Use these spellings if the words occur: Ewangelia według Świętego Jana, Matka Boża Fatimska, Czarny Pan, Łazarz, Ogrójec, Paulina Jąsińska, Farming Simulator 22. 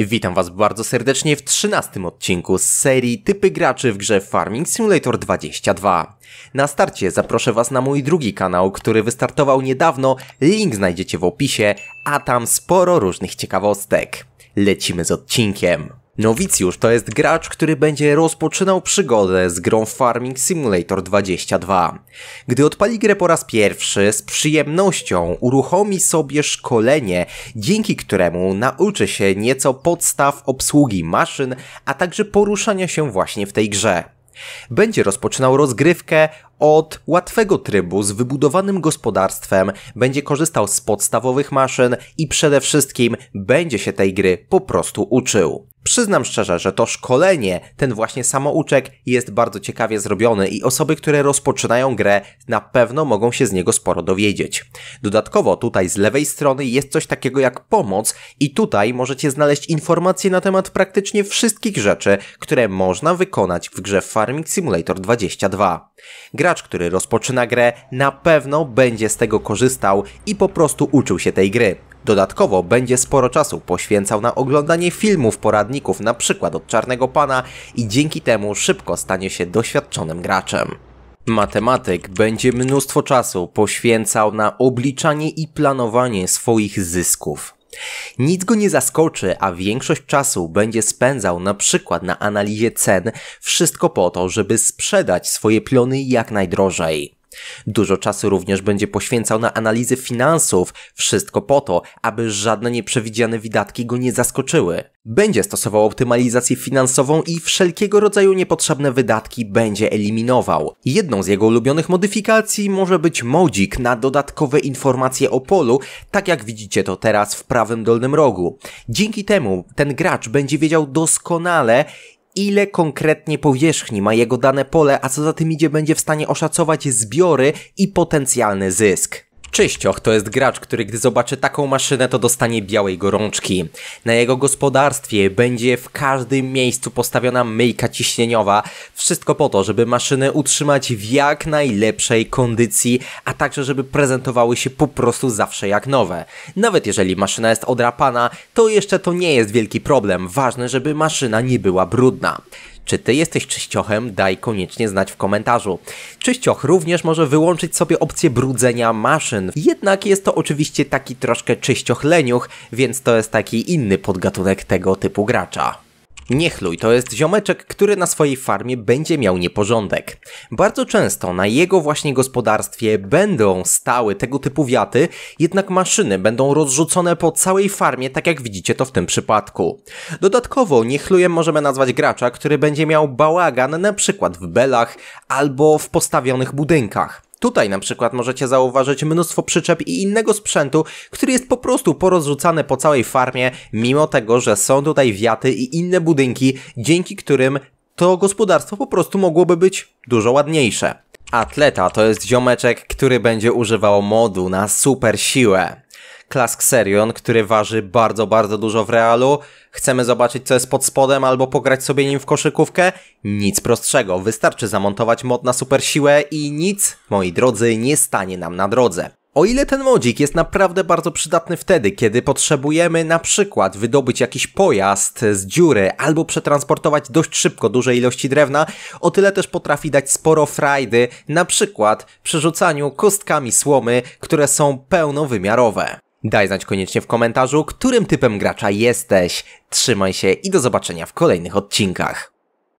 Witam Was bardzo serdecznie w 13 odcinku z serii Typy graczy w grze Farming Simulator 22. Na starcie zaproszę Was na mój drugi kanał, który wystartował niedawno, link znajdziecie w opisie, a tam sporo różnych ciekawostek. Lecimy z odcinkiem. Nowicjusz to jest gracz, który będzie rozpoczynał przygodę z grą Farming Simulator 22. Gdy odpali grę po raz pierwszy, z przyjemnością uruchomi sobie szkolenie, dzięki któremu nauczy się nieco podstaw obsługi maszyn, a także poruszania się właśnie w tej grze. Będzie rozpoczynał rozgrywkę od łatwego trybu z wybudowanym gospodarstwem, będzie korzystał z podstawowych maszyn i przede wszystkim będzie się tej gry po prostu uczył. Przyznam szczerze, że to szkolenie, ten właśnie samouczek jest bardzo ciekawie zrobiony i osoby, które rozpoczynają grę, na pewno mogą się z niego sporo dowiedzieć. Dodatkowo tutaj z lewej strony jest coś takiego jak pomoc i tutaj możecie znaleźć informacje na temat praktycznie wszystkich rzeczy, które można wykonać w grze Farming Simulator 22. Gracz, który rozpoczyna grę, na pewno będzie z tego korzystał i po prostu uczył się tej gry. Dodatkowo będzie sporo czasu poświęcał na oglądanie filmów, poradników, na przykład od Czarnego Pana i dzięki temu szybko stanie się doświadczonym graczem. Matematyk będzie mnóstwo czasu poświęcał na obliczanie i planowanie swoich zysków. Nic go nie zaskoczy, a większość czasu będzie spędzał na przykład na analizie cen, wszystko po to, żeby sprzedać swoje plony jak najdrożej. Dużo czasu również będzie poświęcał na analizę finansów, wszystko po to, aby żadne nieprzewidziane wydatki go nie zaskoczyły. Będzie stosował optymalizację finansową i wszelkiego rodzaju niepotrzebne wydatki będzie eliminował. Jedną z jego ulubionych modyfikacji może być modzik na dodatkowe informacje o polu, tak jak widzicie to teraz w prawym dolnym rogu. Dzięki temu ten gracz będzie wiedział doskonale, ile konkretnie powierzchni ma jego dane pole, a co za tym idzie będzie w stanie oszacować zbiory i potencjalny zysk. Czyścioch to jest gracz, który gdy zobaczy taką maszynę, to dostanie białej gorączki. Na jego gospodarstwie będzie w każdym miejscu postawiona myjka ciśnieniowa, wszystko po to, żeby maszyny utrzymać w jak najlepszej kondycji, a także żeby prezentowały się po prostu zawsze jak nowe. Nawet jeżeli maszyna jest odrapana, to jeszcze to nie jest wielki problem, ważne, żeby maszyna nie była brudna. Czy Ty jesteś czyściochem? Daj koniecznie znać w komentarzu. Czyścioch również może wyłączyć sobie opcję brudzenia maszyn, jednak jest to oczywiście taki troszkę czyścioch leniuch, więc to jest taki inny podgatunek tego typu gracza. Niechluj to jest ziomeczek, który na swojej farmie będzie miał nieporządek. Bardzo często na jego właśnie gospodarstwie będą stały tego typu wiaty, jednak maszyny będą rozrzucone po całej farmie, tak jak widzicie to w tym przypadku. Dodatkowo niechlujem możemy nazwać gracza, który będzie miał bałagan na przykład w belach albo w postawionych budynkach. Tutaj na przykład możecie zauważyć mnóstwo przyczep i innego sprzętu, który jest po prostu porozrzucany po całej farmie, mimo tego, że są tutaj wiaty i inne budynki, dzięki którym to gospodarstwo po prostu mogłoby być dużo ładniejsze. Atleta to jest ziomeczek, który będzie używał modu na super siłę. Klask Serion, który waży bardzo dużo w realu. Chcemy zobaczyć co jest pod spodem albo pograć sobie nim w koszykówkę? Nic prostszego, wystarczy zamontować mod na super siłę i nic, moi drodzy, nie stanie nam na drodze. O ile ten modzik jest naprawdę bardzo przydatny wtedy, kiedy potrzebujemy na przykład wydobyć jakiś pojazd z dziury albo przetransportować dość szybko duże ilości drewna, o tyle też potrafi dać sporo frajdy, na przykład przy rzucaniu kostkami słomy, które są pełnowymiarowe. Daj znać koniecznie w komentarzu, którym typem gracza jesteś. Trzymaj się i do zobaczenia w kolejnych odcinkach.